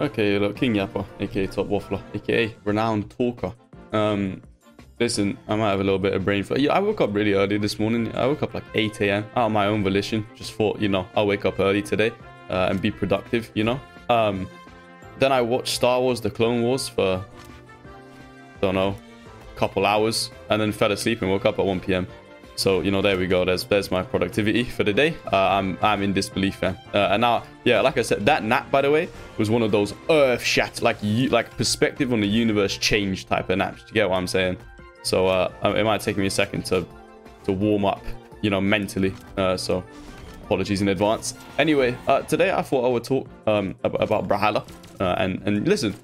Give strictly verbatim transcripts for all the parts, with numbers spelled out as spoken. Okay, look, King Yappa, aka Top Waffler, aka renowned talker. Um, listen, I might have a little bit of brain fog. Yeah, I woke up really early this morning. I woke up like eight A M out of my own volition. Just thought, you know, I'll wake up early today uh, and be productive, you know. Um, then I watched Star Wars The Clone Wars for, don't know, a couple hours, and then fell asleep and woke up at one P M So, you know, there we go. There's there's my productivity for the day. Uh, I'm I'm in disbelief, man. Uh, and now, yeah, like I said, that nap, by the way, was one of those earth-shattering, like, like perspective on the universe change type of naps. You get what I'm saying? So uh, it might take me a second to to warm up, you know, mentally. Uh, so apologies in advance. Anyway, uh, today I thought I would talk um, about, about Brawlhalla. Uh, and and listen,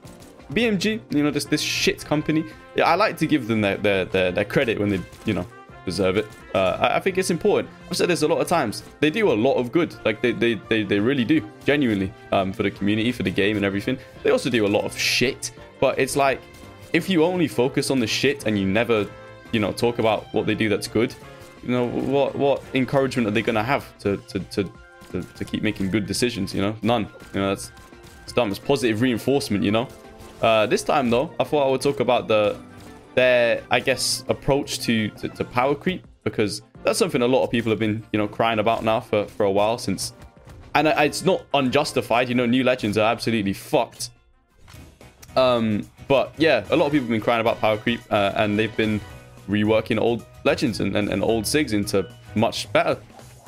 B M G, you know, this this shit company. Yeah, I like to give them their their their, their credit when they, you know, deserve it. Uh, I think it's important. I've said this a lot of times. They do a lot of good. Like, they they, they, they really do. Genuinely. Um, for the community, for the game and everything. They also do a lot of shit. But it's like, if you only focus on the shit and you never, you know, talk about what they do that's good, you know, what what encouragement are they going to have to to, to to to keep making good decisions, you know? None. You know, that's, that's dumb. It's positive reinforcement, you know? Uh, this time, though, I thought I would talk about the... their, I guess, approach to, to, to power creep, because that's something a lot of people have been, you know, crying about now for, for a while since. And I, it's not unjustified, you know, new legends are absolutely fucked. Um, but yeah, a lot of people have been crying about power creep, uh, and they've been reworking old legends and, and, and old S I Gs into much better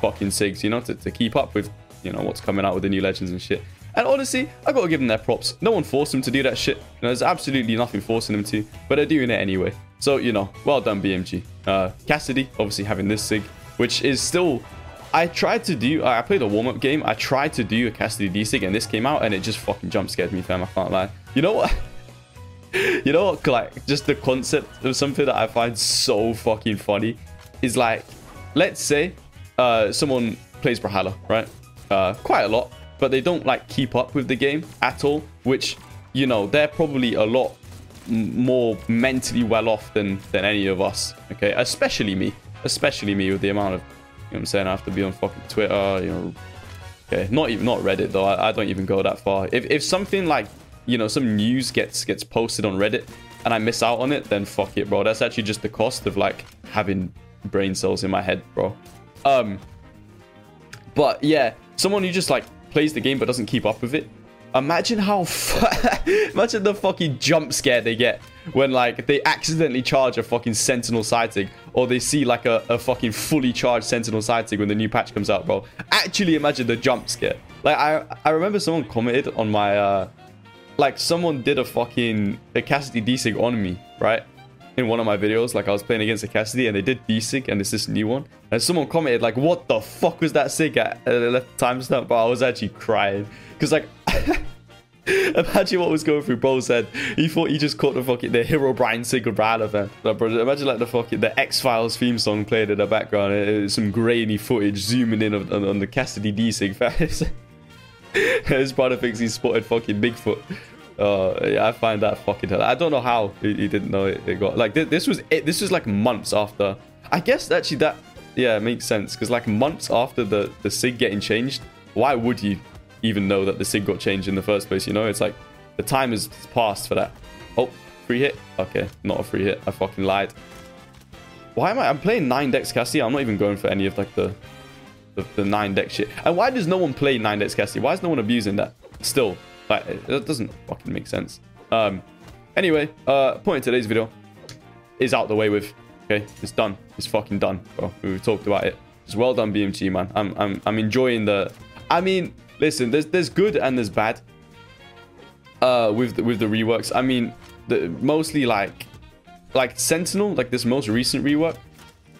fucking S I Gs, you know, to, to keep up with, you know, what's coming out with the new legends and shit. And honestly, I gotta give them their props. No one forced them to do that shit. You know, there's absolutely nothing forcing them to, but they're doing it anyway. So, you know, well done, B M G. Uh, Cassidy, obviously having this S I G, which is still... I tried to do... I played a warm-up game. I tried to do a Cassidy D-S I G, and this came out, and it just fucking jump-scared me, fam. I can't lie. You know what? You know what? Like, just the concept of something that I find so fucking funny is, like, let's say uh, someone plays Brawlhalla, right? Uh, quite a lot. But they don't, like, keep up with the game at all, which, you know, they're probably a lot more mentally well off than than any of us, okay? Especially me, especially me with the amount of, you know what I'm saying, I have to be on fucking Twitter, you know, okay? Not even, not Reddit, though. I, I don't even go that far. If, if something like, you know, some news gets gets posted on Reddit and I miss out on it, then fuck it, bro. That's actually just the cost of, like, having brain cells in my head, bro. Um, but yeah, someone who just, like, plays the game but doesn't keep up with it. Imagine how fu imagine the fucking jump scare they get when, like, they accidentally charge a fucking Sentinel sighting, or they see, like, a, a fucking fully charged Sentinel sighting when the new patch comes out, bro. Actually, imagine the jump scare. Like, I I remember someone commented on my uh like, someone did a fucking a Cassidy D-S I G on me, right? In one of my videos, like, I was playing against a Cassidy and they did D-S I G, and it's this new one. And someone commented, like, what the fuck was that S I G at? And they left the timestamp, but I was actually crying. Because, like, imagine what was going through bro's head. He thought he just caught the fucking, the Herobrine S I G of Brawlhalla, man. Imagine, like, the fucking, the X-Files theme song played in the background. It, it, some grainy footage zooming in on, on, on the Cassidy D-S I G. His brother thinks he spotted fucking Bigfoot. Uh, yeah, I find that fucking hell. I don't know how he, he didn't know it, it got like th this was it. This was like months after. I guess actually that, yeah, it makes sense, because, like, months after the the S I G getting changed, why would you even know that the S I G got changed in the first place? You know, it's like the time has passed for that. Oh, free hit. Okay, not a free hit. I fucking lied. Why am I? I'm playing nine decks Cassidy. I'm not even going for any of, like, the the, the nine deck shit. And why does no one play nine decks Cassidy? Why is no one abusing that still? Like, it doesn't fucking make sense. Um, anyway, uh, point of today's video is out the way with. Okay, it's done. It's fucking done. Bro, we've talked about it. It's well done, B M G, man. I'm, I'm, I'm enjoying the. I mean, listen, there's, there's good and there's bad. Uh, with, the, with the reworks. I mean, the mostly like, like Sentinel, like this most recent rework.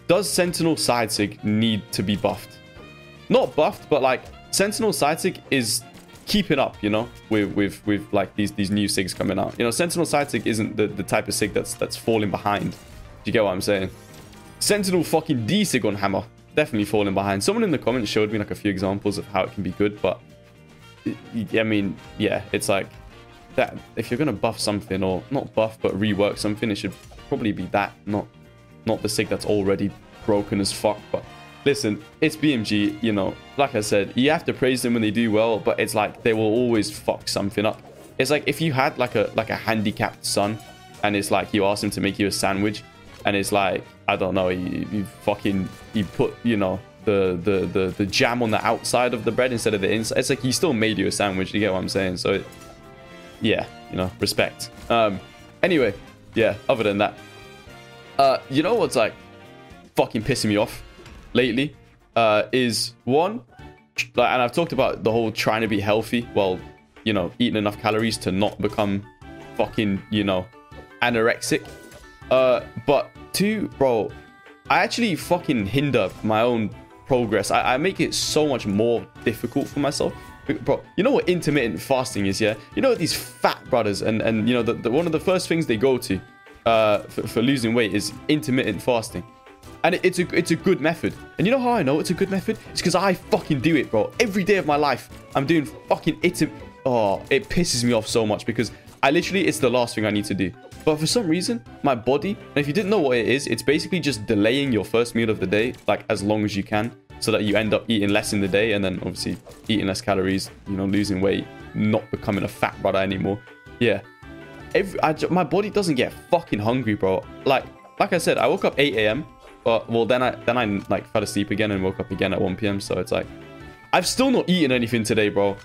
Does Sentinel side sig need to be buffed? Not buffed, but, like, Sentinel side sig is keeping up, you know, with with with like these these new S I Gs coming out. You know, Sentinel side sig isn't the, the type of S I G that's that's falling behind. Do you get what I'm saying? Sentinel fucking D-S I G on hammer, definitely falling behind. Someone in the comments showed me, like, a few examples of how it can be good, but it, I mean, yeah, it's like that. If you're gonna buff something, or not buff but rework something, it should probably be that, not not the S I G that's already broken as fuck. But listen, it's B M G, you know, like I said, you have to praise them when they do well, but it's like they will always fuck something up. It's like if you had like a like a handicapped son, and it's like you asked him to make you a sandwich, and it's like, I don't know, you, you fucking you put, you know, the, the the the jam on the outside of the bread instead of the inside. It's like he still made you a sandwich. You get what I'm saying? So it, yeah, you know, respect. Um, anyway, yeah. Other than that, uh, you know what's like fucking pissing me off lately uh, is one, like, and I've talked about the whole trying to be healthy. Well, you know, eating enough calories to not become fucking, you know, anorexic. Uh, but two, bro, I actually fucking hinder my own progress. I, I make it so much more difficult for myself. Bro, you know what intermittent fasting is, yeah? You know what these fat brothers and, and you know, the, the, one of the first things they go to uh, for, for losing weight is intermittent fasting. And it, it's, a, it's a good method. And you know how I know it's a good method? It's because I fucking do it, bro. Every day of my life, I'm doing fucking intermittent. Oh, it pisses me off so much because I literally, it's the last thing I need to do. But for some reason, my body, and if you didn't know what it is, it's basically just delaying your first meal of the day, like as long as you can, so that you end up eating less in the day and then obviously eating less calories, you know, losing weight, not becoming a fat brother anymore. Yeah. Every, I, my body doesn't get fucking hungry, bro. Like, like I said, I woke up eight A M but well, then I, then I like fell asleep again and woke up again at one P M So it's like, I've still not eaten anything today, bro.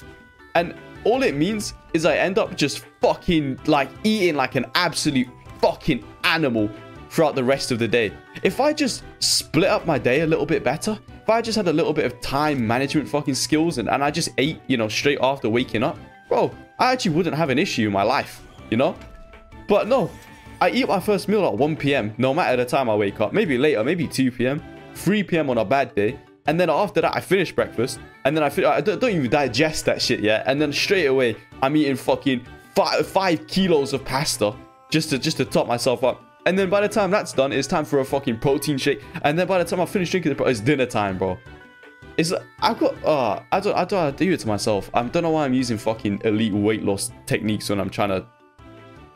And all it means is I end up just fucking like eating like an absolute fucking animal throughout the rest of the day. If I just split up my day a little bit better, if I just had a little bit of time management fucking skills and, and I just ate, you know, straight after waking up, bro, I actually wouldn't have an issue in my life, you know? But no, I eat my first meal at one P M no matter the time I wake up. Maybe later, maybe two P M, three P M on a bad day. And then after that, I finish breakfast. And then I, I don't, don't even digest that shit yet. And then straight away, I'm eating fucking five, five kilos of pasta just to just to top myself up. And then by the time that's done, it's time for a fucking protein shake. And then by the time I finish drinking, the it's dinner time, bro. It's like, I've got, uh, I don't, I don't do it to myself. I don't know why I'm using fucking elite weight loss techniques when I'm trying to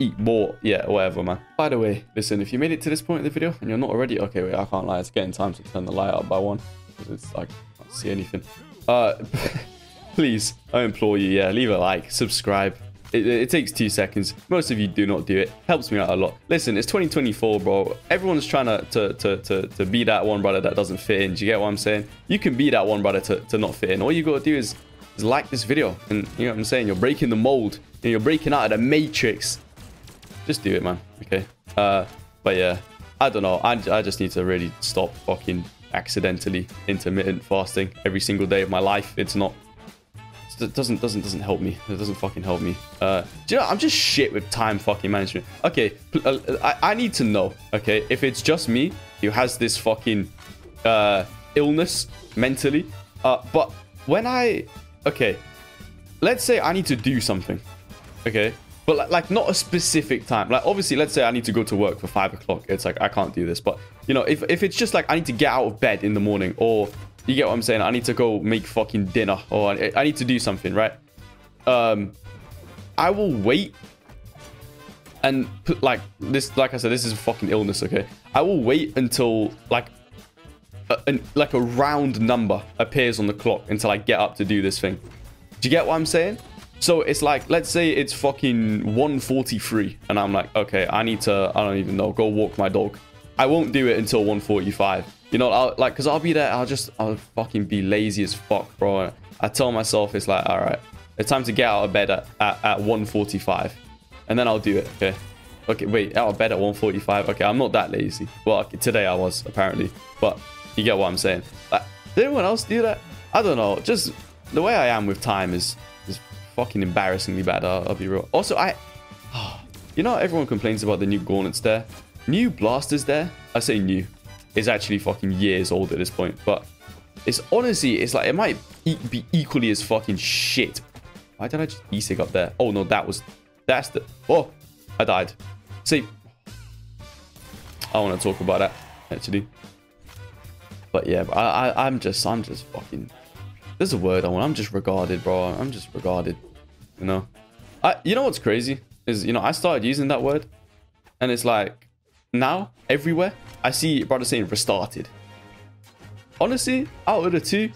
eat more. Yeah, whatever, man. By the way, listen, if you made it to this point in the video and you're not already, okay, wait, I can't lie. It's getting time to turn the light up by one. It's like I can't see anything. Uh please, I implore you, yeah, leave a like, subscribe. It, it, it takes two seconds. Most of you do not do it. Helps me out a lot. Listen, it's twenty twenty-four, bro. Everyone's trying to to to to, to be that one brother that doesn't fit in. Do you get what I'm saying? You can be that one brother to, to not fit in. All you gotta do is, is like this video, and you know what I'm saying, you're breaking the mold and you're breaking out of the matrix. Just do it, man. Okay. Uh but yeah, I don't know, I, I just need to really stop fucking accidentally intermittent fasting every single day of my life. It's not, it doesn't doesn't doesn't help me. It doesn't fucking help me. Uh do you know, I'm just shit with time fucking management. Okay, I, I need to know, okay, if it's just me who has this fucking uh illness mentally. Uh but when I, okay, let's say I need to do something, okay, but like, like not a specific time. Like obviously, let's say I need to go to work for five o'clock. It's like, I can't do this. But you know, if, if it's just like I need to get out of bed in the morning, or you get what I'm saying, I need to go make fucking dinner, or I, I need to do something, right? Um, I will wait and put like this. Like I said, this is a fucking illness. Okay, I will wait until like a, an, like a round number appears on the clock until I get up to do this thing. Do you get what I'm saying? So it's like, let's say it's fucking one forty-three and I'm like, okay, I need to, I don't even know, go walk my dog. I won't do it until one forty-five. You know, I'll, like, because I'll be there. I'll just, I'll fucking be lazy as fuck, bro. And I tell myself, it's like, all right, it's time to get out of bed at, at, at one forty-five. And then I'll do it. Okay. Okay, wait, out of bed at one forty-five. Okay, I'm not that lazy. Well, okay, today I was, apparently. But you get what I'm saying. Like, did anyone else do that? I don't know. Just the way I am with time is, is fucking embarrassingly bad. I'll, I'll be real. Also, I, oh, you know, everyone complains about the new Gauntlets there. New Blasters there, I say new, is actually fucking years old at this point, but it's honestly, it's like, it might e be equally as fucking shit. Why did I just e-sig up there? Oh no, that was, that's the, oh, I died. See, I want to talk about that, actually. But yeah, I, I, I'm just, I'm just fucking, there's a word I want, I'm just regarded, bro, I'm just regarded, you know. I, you know what's crazy, is, you know, I started using that word, and it's like, now, everywhere, I see brothers saying restarted. Honestly, out of the two,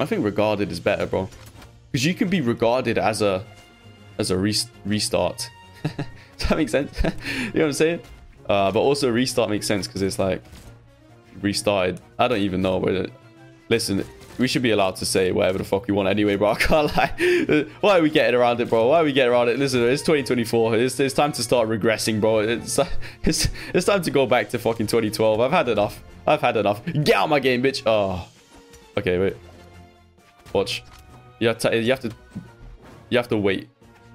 I think regarded is better, bro. Because you can be regarded as a as a rest restart. Does that make sense? You know what I'm saying? Uh, but also restart makes sense because it's like restarted. I don't even know whether. Listen, we should be allowed to say whatever the fuck we want anyway, bro. I can't lie. Why are we getting around it, bro? Why are we getting around it? Listen, it's twenty twenty-four. It's, it's time to start regressing, bro. It's, it's it's time to go back to fucking twenty twelve. I've had enough. I've had enough. Get out of my game, bitch. Oh. Okay, wait. Watch. You have to. You have to. You have to wait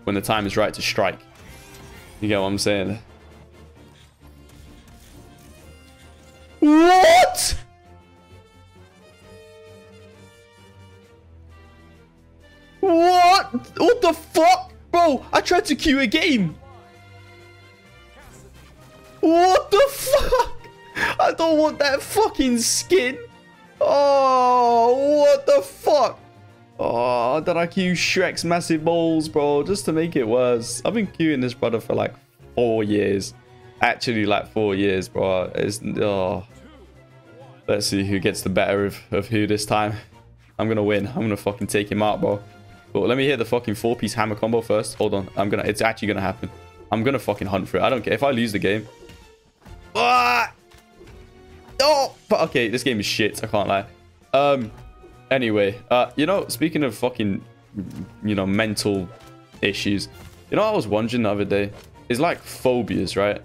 when the time is right to strike. You get what I'm saying? What? What? What the fuck? Bro, I tried to queue a game. What the fuck? I don't want that fucking skin. Oh, what the fuck? Oh, did I queue Shrek's massive balls, bro? Just to make it worse. I've been queuing this brother for like four years. Actually, like four years, bro. It's, oh. Let's see who gets the better of, of who this time. I'm going to win. I'm going to fucking take him out, bro. But let me hear the fucking four-piece hammer combo first. Hold on. I'm going to... It's actually going to happen. I'm going to fucking hunt for it. I don't care if I lose the game. Ah! Oh! But okay, this game is shit. I can't lie. Um... Anyway, uh, you know, speaking of fucking, you know, mental issues, you know, I was wondering the other day, it's like phobias, right?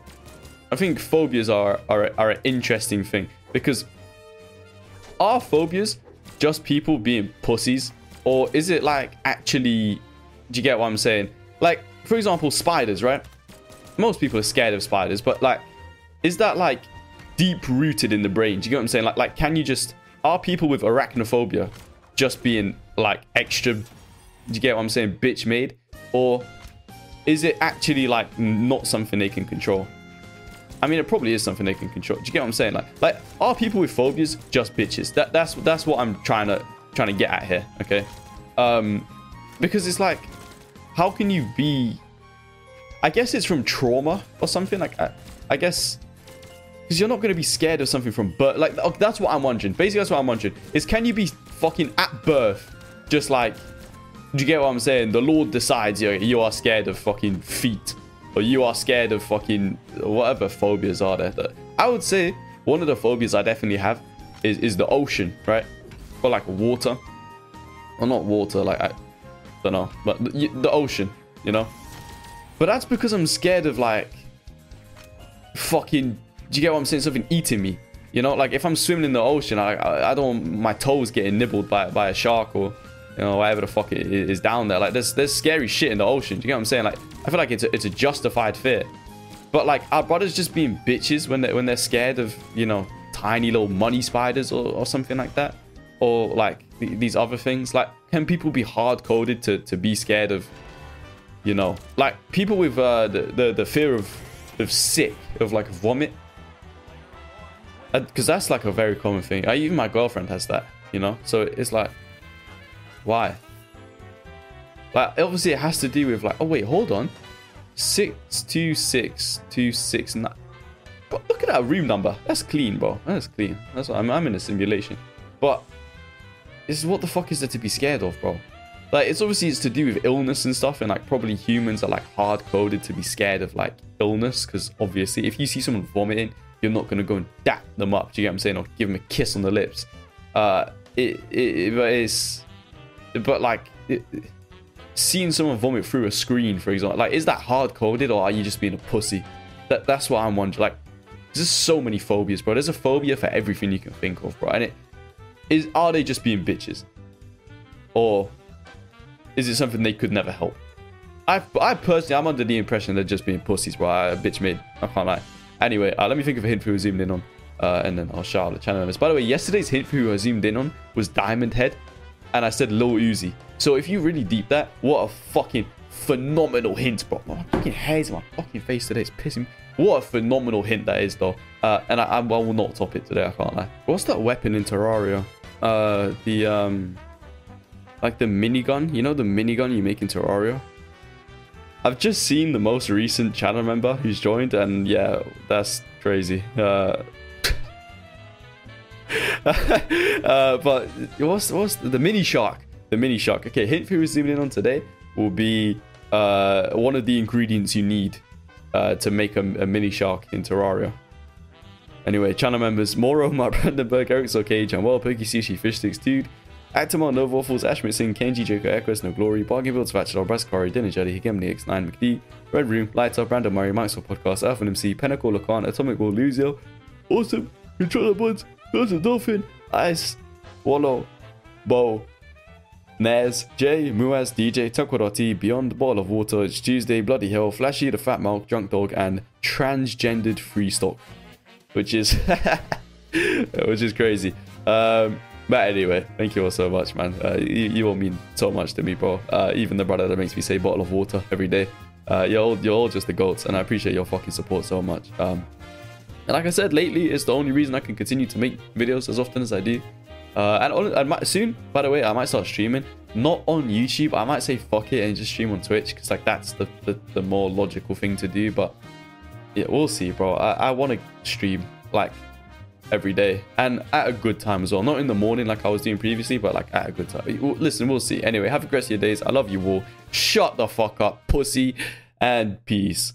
I think phobias are, are, are an interesting thing because are phobias just people being pussies or is it like actually, do you get what I'm saying? Like, for example, spiders, right? Most people are scared of spiders, but like, is that like deep rooted in the brain? Do you get what I'm saying? Like, like can you just... Are people with arachnophobia just being like extra, do you get what I'm saying, bitch made? Or is it actually like not something they can control? I mean, it probably is something they can control. Do you get what I'm saying? Like, like are people with phobias just bitches? That, that's, that's what I'm trying to, trying to get at here, okay? Um, because it's like, how can you be, I guess it's from trauma or something. Like, I, I guess... Because you're not going to be scared of something from birth. Like, that's what I'm wondering. Basically, that's what I'm wondering. Is can you be fucking at birth just like... Do you get what I'm saying? The Lord decides you, you are scared of fucking feet. Or you are scared of fucking... Whatever phobias are there. I would say one of the phobias I definitely have is, is the ocean, right? Or like water. Or not water, like... I don't know. But the, the ocean, you know? But that's because I'm scared of like... Fucking... Do you get what I'm saying? Something eating me. You know, like if I'm swimming in the ocean, I I, I don't want my toes getting nibbled by, by a shark or, you know, whatever the fuck it is down there. Like there's, there's scary shit in the ocean. Do you get what I'm saying? Like, I feel like it's a, it's a justified fear. But like our brothers just being bitches when they're, when they're scared of, you know, tiny little money spiders or, or something like that. Or like th these other things. Like, can people be hard-coded to, to be scared of, you know, like people with uh, the, the, the fear of, of sick, of like vomit. Because that's like a very common thing. I, even my girlfriend has that, you know? So it's like, why? Like, obviously it has to do with like, oh wait, hold on. six two six two six nine. But look at that room number. That's clean, bro. That's clean. That's what I'm, I'm in a simulation. But this is what the fuck is there to be scared of, bro? Like, it's obviously it's to do with illness and stuff. And like, probably humans are like hard-coded to be scared of like illness. Because obviously, if you see someone vomiting... You're not going to go and dap them up. Do you get what I'm saying? Or give them a kiss on the lips. Uh, it, it, but it's... But, like... It, seeing someone vomit through a screen, for example. Like, is that hard-coded or are you just being a pussy? That, that's what I'm wondering. Like, there's so many phobias, bro. There's a phobia for everything you can think of, bro. And it... Is, are they just being bitches? Or... Is it something they could never help? I, I personally... I'm under the impression they're just being pussies, bro. I, bitch made. I can't lie. Anyway, uh, let me think of a hint for who I zoomed in on. Uh, and then I'll shout out the channel members. By the way, yesterday's hint for who I zoomed in on was Diamond Head. And I said Lil Uzi. So if you really deep that, what a fucking phenomenal hint, bro. My fucking hair's in my fucking face today. It's pissing me. What a phenomenal hint that is, though. Uh, and I, I will not top it today, I can't lie. What's that weapon in Terraria? Uh, the, um... Like the minigun? You know the minigun you make in Terraria? I've just seen the most recent channel member who's joined, and yeah, that's crazy. Uh, uh, but what's, what's the, the Mini Shark? The Mini Shark. Okay, hint for who's zooming in on today will be uh, one of the ingredients you need uh, to make a, a mini shark in Terraria. Anyway, channel members, Moro, Matt Brandenburg, Eric Sokage, and well, Pokey Sushi, Fish Sticks Dude, Actamon, No Waffles, Ashmit Singh, Kenji, Joker, Equest, No Glory, Bargain Builds, Vachador, Braskari, Dinner Jelly, Higemni, X nine, McD, Red Room, Lighter, Brandon Murray, Maxwell Podcast, Alpha M C, Penacle, Lacan, Atomic Wall, Luzio, Awesome, Controller Buds, Dolphin, Dolphin, Ice, Wallow, Bow, Nez, Jay, Muaz, D J, Takwadati, Beyond, Bottle of Water, It's Tuesday, Bloody Hell, Flashy, The Fat Milk, Drunk Dog, and Transgendered Free Stock, which is, which is crazy. Um, But anyway, thank you all so much, man. Uh, you, you all mean so much to me, bro. Uh, even the brother that makes me say bottle of water every day. Uh, you're, all, you're all just the goats, and I appreciate your fucking support so much. Um, and like I said, lately, it's the only reason I can continue to make videos as often as I do. Uh, and on, I might, soon, by the way, I might start streaming. Not on YouTube. I might say fuck it and just stream on Twitch, because like that's the, the, the more logical thing to do. But yeah, we'll see, bro. I, I want to stream, like, every day, and at a good time as well, not in the morning like I was doing previously, but like at a good time. Listen, we'll see. Anyway, have a great rest of your days. I love you all. Shut the fuck up, pussy, and peace.